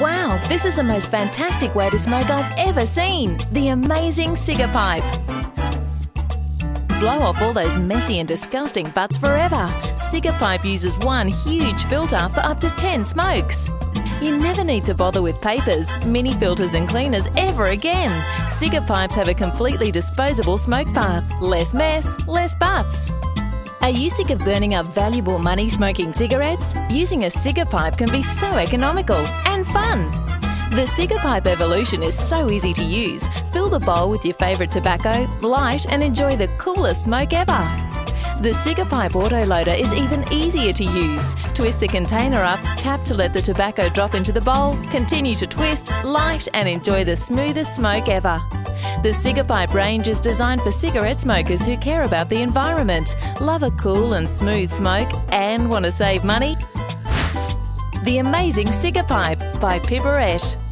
Wow, this is the most fantastic waders smoke I've ever seen. The amazing cigapipe. Blow off all those messy and disgusting butts forever. Cigapipe uses one huge filter for up to 10 smokes. You never need to bother with papers, mini filters and cleaners ever again. Cigapipes have a completely disposable smoke path. Less mess, less butts. Are you sick of burning up valuable money smoking cigarettes? Using a cigapipe can be so economical and fun. The cigapipe evolution is so easy to use. Fill the bowl with your favourite tobacco, light and enjoy the coolest smoke ever. The cigapipe autoloader is even easier to use. Twist the container up, tap to let the tobacco drop into the bowl, continue to twist, light and enjoy the smoothest smoke ever. The cigapipe range is designed for cigarette smokers who care about the environment, love a cool and smooth smoke and want to save money. The amazing cigapipe by Piperette.